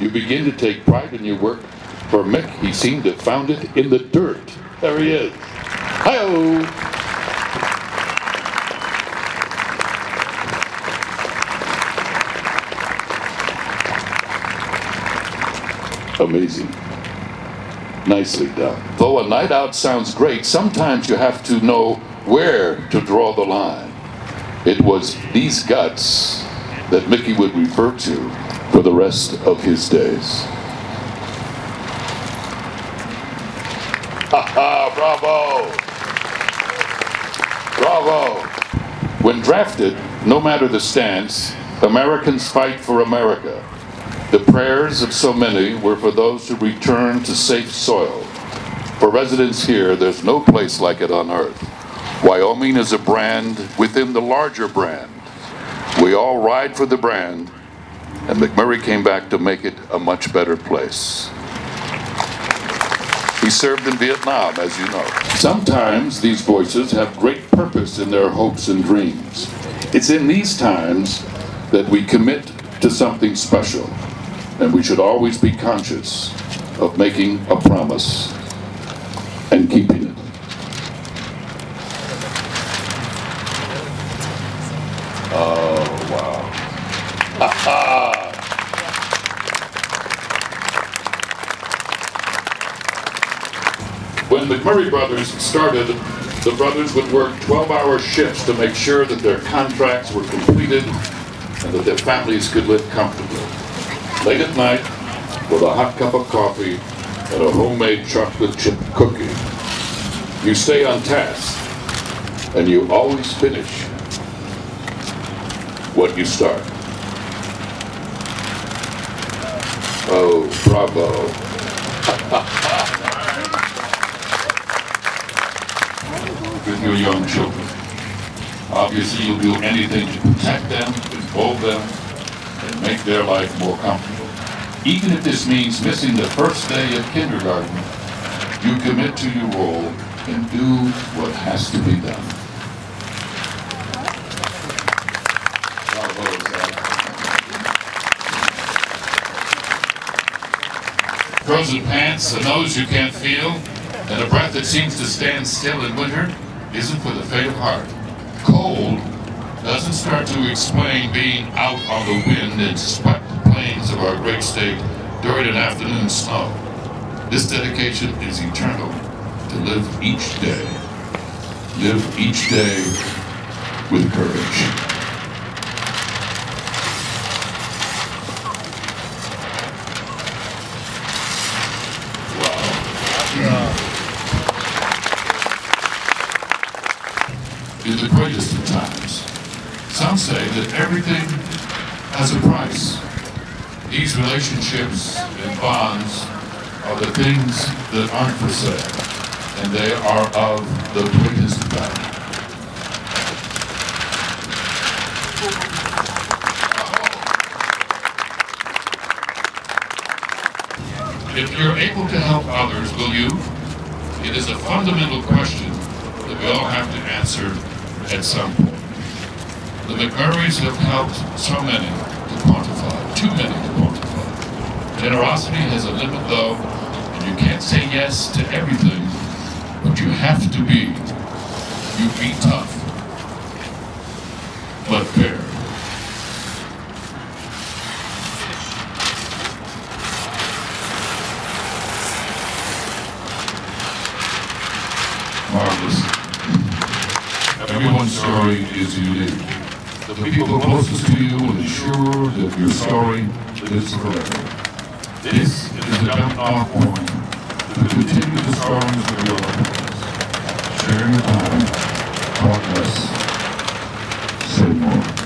You begin to take pride in your work. For Mick, he seemed to have found it in the dirt. There he is. Hi-oh! Amazing. Nicely done. Though a night out sounds great, sometimes you have to know where to draw the line. It was these guts that Mickey would refer to for the rest of his days. Bravo! Bravo! When drafted, no matter the stance, Americans fight for America. The prayers of so many were for those who return to safe soil. For residents here, there's no place like it on earth. Wyoming is a brand within the larger brand. We all ride for the brand, and McMurry came back to make it a much better place. He served in Vietnam, as you know. Sometimes these voices have great purpose in their hopes and dreams. It's in these times that we commit to something special, and we should always be conscious of making a promise and keeping it. Oh, wow. Ha ha! When the McMurry brothers started, the brothers would work 12-hour shifts to make sure that their contracts were completed and that their families could live comfortably. Late at night, with a hot cup of coffee and a homemade chocolate chip cookie, you stay on task, and you always finish what you start. Oh, bravo. With your young children. Obviously, you'll do anything to protect them, involve them, and make their life more comfortable. Even if this means missing the first day of kindergarten, you commit to your role and do what has to be done. Frozen pants, a nose you can't feel, and a breath that seems to stand still in winter isn't for the faint of heart. Cold doesn't start to explain being out on the wind and swept plains of our great state during an afternoon snow. This dedication is eternal, to live each day. Live each day with courage. Wow. In the greatest of times. Some say that everything has a price. These relationships and bonds are the things that aren't for sale, and they are of the greatest value. If you're able to help others, will you? It is a fundamental question that we all have to answer at some point. The McMurrys have helped so many to quantify, too many to quantify. Generosity has a limit though, and you can't say yes to everything, but you have to be. You be tough, but fair. Marvelous. Everyone's story is unique. The people closest to you will ensure that your story lives forever. This is a jump-off point to continue the stories of your loved ones. Share your time, talk less, say more.